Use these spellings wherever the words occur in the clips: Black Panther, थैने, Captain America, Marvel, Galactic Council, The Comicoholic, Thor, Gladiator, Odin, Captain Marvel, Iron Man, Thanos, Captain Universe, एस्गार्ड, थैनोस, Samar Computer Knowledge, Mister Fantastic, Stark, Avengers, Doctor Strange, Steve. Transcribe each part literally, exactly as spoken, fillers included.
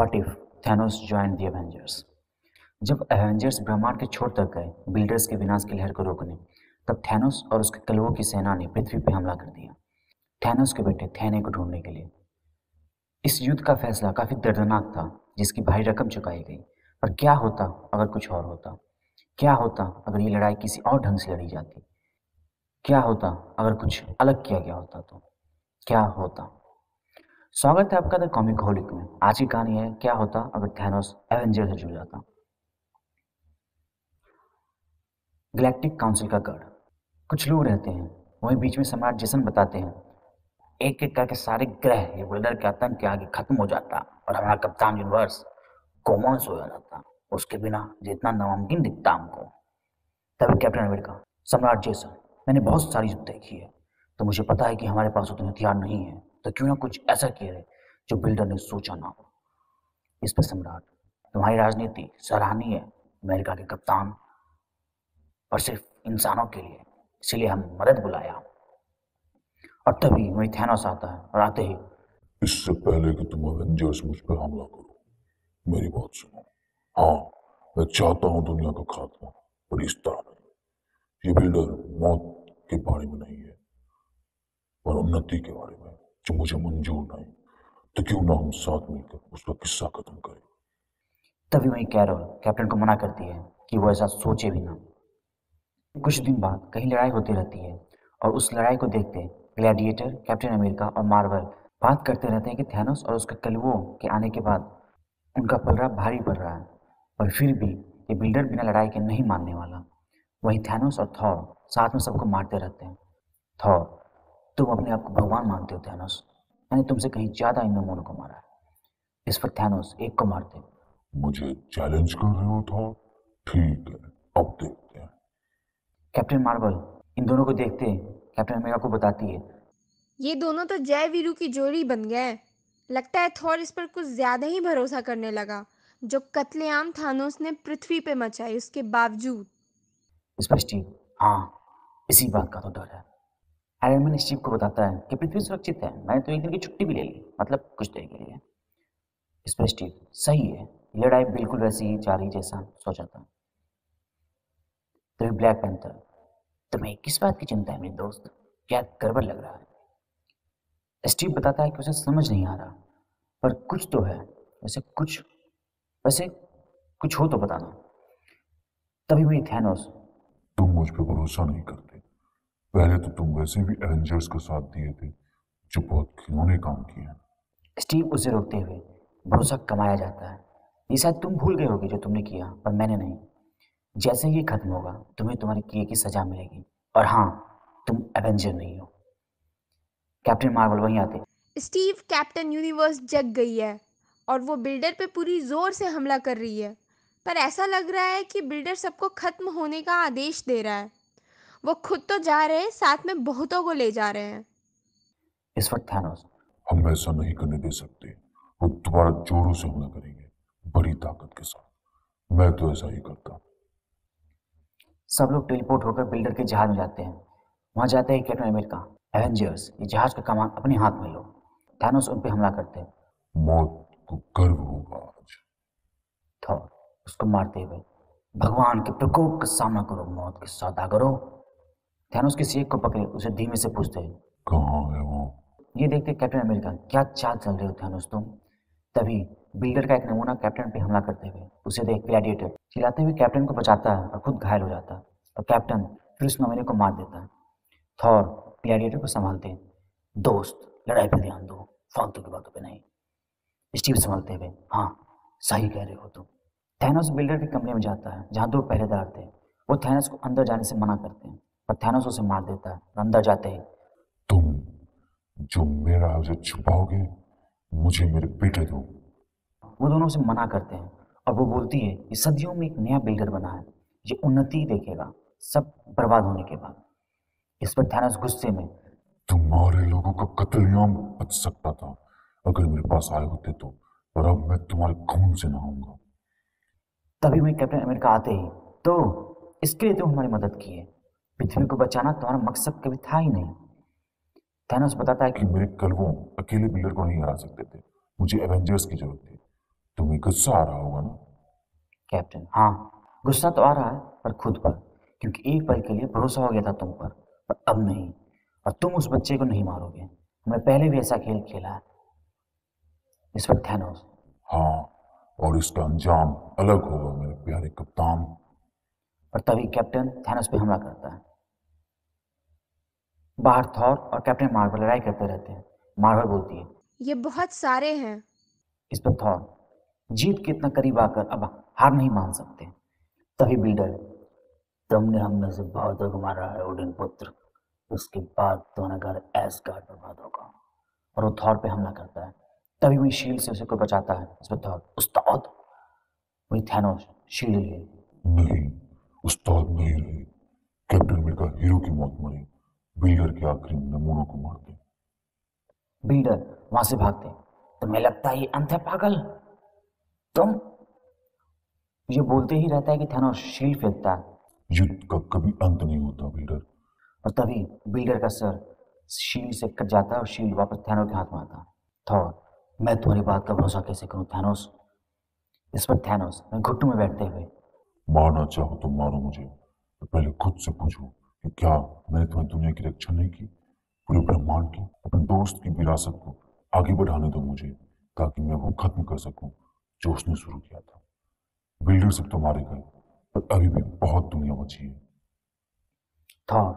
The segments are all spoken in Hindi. What if थैनोस join the Avengers. जब एवेंजर्स ब्रह्मांड के छोर तक गए बिल्डर्स के विनाश की लहर को रोकने, तब थैनोस और उसके कलवों की सेना ने पृथ्वी पर हमला कर दिया थैनोस के बेटे थैने को ढूंढने के लिए। इस युद्ध का फैसला काफ़ी दर्दनाक था जिसकी भारी रकम चुकाई गई, पर क्या होता अगर कुछ और होता? क्या होता अगर ये लड़ाई किसी और ढंग से लड़ी जाती? क्या होता अगर कुछ अलग किया गया होता तो क्या होता? स्वागत है आपका द कॉमिकॉलिक में। आज की कहानी है क्या होता अगर थैनोस एवेंजर से जुड़ जाता। गैलेक्टिक काउंसिल का गढ़। कुछ लोग रहते हैं वहीं बीच में सम्राट जेसन बताते हैं एक एक करके सारे ग्रह ये विल्डर के आतंक के आगे खत्म हो जाता और हमारा कप्तान यूनिवर्स कोमोस हो जाता, उसके बिना जितना नामुमकिन दिखता हमको। तभी कैप्टन अमेरिका, सम्राट जेसन मैंने बहुत सारी युद्ध देखी है तो मुझे पता है कि हमारे पास उतने हथियार नहीं है, तो क्यों ना कुछ ऐसा किया है जो बिल्डर ने सोचा ना हो। इस पर सम्राट, तुम्हारी राजनीति सराहनीय है अमेरिका के कप्तान, और सिर्फ इंसानों के लिए, इसलिए हम मदद बुलाया। और तभी वही थैनोस आता है और आते ही, इससे पहले कि तुम एवेंजर्स मुझ पर हमला करो मेरी बात सुनो। हाँ, मैं चाहता हूँ दुनिया का खात्मा, पर इस तरह नहीं। ये बिल्डर मौत के बारे में नहीं है पर उन्नति के बारे में, जो मुझे मंजूर नहीं। तो क्यों ना हम साथ मिलकर उसका किस्सा खत्म करें। तभी वही कैरोल कैप्टन को मना करती है कि वो ऐसा सोचे भी ना। कुछ दिन बाद कहीं लड़ाई होती रहती है और उस लड़ाई को देखते ग्लैडिएटर, कैप्टन अमेरिका और मार्वल बात करते रहते हैं कि थैनोस और उसके कलवों के आने के बाद उनका पलड़ा भारी पड़ रहा है, और फिर भी ये बिल्डर बिना लड़ाई के नहीं मानने वाला। वहीं थैनोस और थॉर साथ में सबको मारते रहते हैं। थॉर, तुम अपने आप को भगवान मानते हो थैनोस, मैंने तुमसे कहीं ज़्यादा इन नमूनों को मारा है। इस पर थैनोस एक को मारते। मुझे चैलेंज कर रहे हो थॉर? ठीक है, अब देखते हैं। कैप्टन मार्वल इन दोनों को देखते कैप्टन अमेरिका को बताती है, ये दोनों तो जय वीरू की जोड़ी बन गए। लगता है थॉर इस पर कुछ ज्यादा ही भरोसा करने लगा जो कत्लेआम थानोस ने पृथ्वी पे मचाई उसके बावजूद। इस पर स्टीव, हाँ इसी बात का तो डर है। आयरन मैन स्टीव को बताता है कि पृथ्वी सुरक्षित है, मैंने तो एक दिन की छुट्टी भी ले ली, मतलब कुछ देर के लिए। इस पर स्टीव, सही है, लड़ाई बिल्कुल वैसी ही जारी जैसा सोचा था। तो ब्लैक पैंथर, तुम्हें किस बात की चिंता है मेरे दोस्त, क्या गड़बड़ लग रहा है? स्टीव बताता है कि उसे समझ नहीं आ रहा पर कुछ तो है, वैसे कुछ वैसे कुछ हो तो बताना। तभी वही थैनोस, तुम मुझ पे भरोसा नहीं करते, पहले तो तुम वैसे भी एवेंजर्स का साथ दिए थे जो बहुत खिलौने काम किए हैं। स्टीव उसे रोकते हुए, भरोसा कमाया जाता है, ये शायद तुम भूल गए होगे जो तुमने किया पर मैंने नहीं। जैसे ही खत्म होगा तुम्हें तुम्हारे किए की सजा मिलेगी, और हाँ तुम एवेंजर नहीं हो। कैप्टन मार्वल वहीं आते। स्टीव, कैप्टन यूनिवर्स जग गई है और वो बिल्डर पे पूरी जोर से हमला कर रही है, पर ऐसा लग रहा है कि बिल्डर सबको खत्म होने का आदेश दे रहा है। वो खुद तो जा रहे हैं, साथ में बहुतों को ले जा रहे हैं। इस वक्त थैनोस, हम ऐसा नहीं करने दे सकते, वो दोबारा जोरों से हमला करेंगे बड़ी ताकत के साथ, मैं तो ऐसा ही करता। सब लोग टेलीपोर्ट होकर बिल्डर के जहाज में जाते हैं। वहाँ जाते हैं कैप्टन अमेरिका, एवेंजर्स ये जहाज का कमान अपने हाथ में लो। थैनोस उन पे हमला करते हैं। मौत को गर्व होगा आज। थॉर उसको मारते हुए, भगवान के प्रकोप का सामना करो मौत के सौदागरों। थैनोस के सीख को पकड़े उसे धीमे से पूछते हैं, कहाँ है वो? ये देखते कैप्टन अमेरिका, क्या चाल चल रहे हो थैनोस तुम। तभी बिल्डर का एक नमूना कैप्टन पे हमला करते हुए, उसे देख ग्लैडिएटर चिल्लाते हुए कैप्टन को बचाता है और खुद घायल हो जाता है, और कैप्टन फिर उस नमूने को मार देता है। थॉर ग्लैडिएटर को संभालते हैं, दोस्त लड़ाई पर ध्यान दो, फालतू की बातों पे नहीं। स्टीव संभालते हुए, हाँ सही कह रहे हो तुम। थैनोस बिल्डर के कमरे में जाता है जहाँ दो पहरेदार थे। वो थैनोस को अंदर जाने से मना करते हैं पर थैनोस उसे मार देता है, और अंदर जाते ही, तुम जो मेरा हाथ छुपाओगे मुझे मेरे बेटे दो। वो दोनों से मना करते हैं और वो बोलती है, ये सदियों में एक नया बिल्डर बना है, ये उन्नति देखेगा सब बर्बाद होने के बाद। इस पर थैनोस गुस्से में, तुम्हारे लोगों का कत्लेआम बच सकता था अगर मेरे पास आए होते तो, पर अब मैं तुम्हारे खून से नहाऊंगा। तभी मैं कैप्टन अमेरिका आते ही, तो इसके लिए तुम हमारी मदद की है, पृथ्वी को बचाना तुम्हारा मकसद कभी था ही नहीं। थैनोस बताता है कि मेरे कलवों अकेले बिल्डर को नहीं हरा सकते थे, मुझे एवेंजर्स की जरूरत थी, तुम्हें गुस्सा आ रहा होगा ना कैप्टन? हाँ, गुस्सा तो आ रहा है पर खुद पर, क्योंकि एक पल के लिए भरोसा हो गया था तुम पर, पर अब नहीं। और तुम उस बच्चे को नहीं मारोगे, मैं पहले भी ऐसा खेल खेला है। इस पर थैनोस। हाँ, और इसका अंजाम अलग होगा मेरे प्यारे कप्तान। पर तभी कैप्टन थैनोस पे हमला करता है। बाहर थॉर और कैप्टन मार्वल लड़ाई करते रहते हैं। मार्वल बोलती है, ये बहुत सारे हैं। इस पर थॉर, जीत के इतना करीब आकर अब हार नहीं मान सकते। तभी बिल्डर, तुमने हम में से बहुत को मारा है ओडिन पुत्र, उसके बाद तो नगर एस्गार्ड बर्बाद होगा। और वो थॉर पे हमला करता है। तभी वही शील्ड से उसे को बचाता है। इस पर थॉर, उस्ताद। वही थैनोस शील्ड लिए, नहीं उस्ताद नहीं रहे। कैप्टन अमेरिका हीरो की मौत मरी, बिल्डर के आखिरी नमूनों को मारते। बिल्डर वहां से भागते। तुम्हें लगता है ये अंत है पागल? तुम ये बोलते ही रहता है कि थैनोस शील्ड फेंकता है। युद्ध का कभी अंत नहीं होता बिल्डर। और तभी बिल्डर का सर शील्ड से कट जाता है और शील्ड वापस थैनोस के हाथ में आता है। थॉर, मैं तुम्हारी बात का भरोसा कैसे करूं थैनोस? इस पर थैनोस मैं घुटनों में बैठते हुए, मारना चाहो तो मारो मुझे, तो पहले खुद से पूछो कि क्या मैंने तुम्हें दुनिया की रक्षा नहीं की, पूरे ब्रह्मांड की, अपने दोस्त की विरासत को? आगे बढ़ाने दो मुझे, ताकि मैं वो खत्म कर सकूं जो उसने शुरू किया था। बिल्डर सब तो मारे गए, पर अभी भी बहुत दुनिया बची है। थॉर,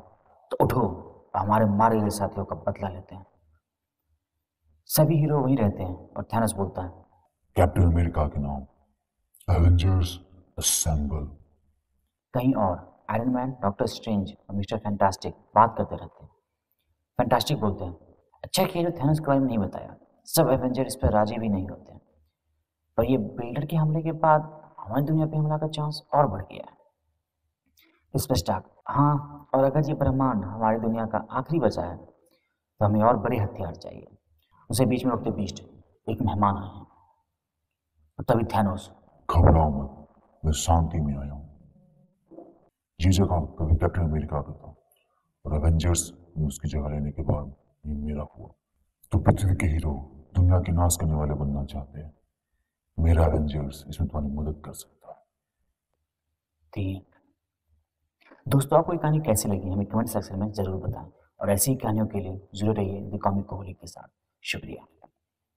तो उठो, हमारे मारे गए साथियों का बदला लेते हैं। सभी हीरो वहीं रहते हैं और थैनोस बोलता है, कैप्टन अमेरिका के नाम एवेंजर्स असेंबल। कहीं और आयरन मैन, डॉक्टर स्ट्रेंज और मिस्टर फैंटास्टिक बात करते रहते हैं। फैंटास्टिक बोलते हैं, अच्छा कि थैनोस के बारे में नहीं बताया, सब एवेंजर इस पर राजी भी नहीं होते। पर ये बिल्डर के हमले के बाद हमारी दुनिया पे हमला का चांस और बढ़ गया है। इस पर स्टार्क, हाँ, और अगर ये ब्रह्मांड हमारी दुनिया का आखिरी बचा है तो हमें और बड़े हथियार चाहिए। उसे बीच में रोकते बीच एक मेहमान आए हैं। और तभी थैनोस, घबराओ मत, मैं शांति में आया हूँ। ये जगह कभी कैप्टन अमेरिका का था और एवेंजर्स में उसकी जगह लेने के बाद ये मेरा हुआ। तो पृथ्वी के हीरो दुनिया के नाश करने वाले बनना चाहते हैं, मेरा एवेंजर्स इसमें तुम्हारी मदद कर सकता है। दोस्तों, आपको ये कहानी कैसी लगी हमें कमेंट सेक्शन में जरूर बताएं और ऐसी कहानियों के लिए जुड़े रहिए द कॉमिकोलिक के साथ। शुक्रिया।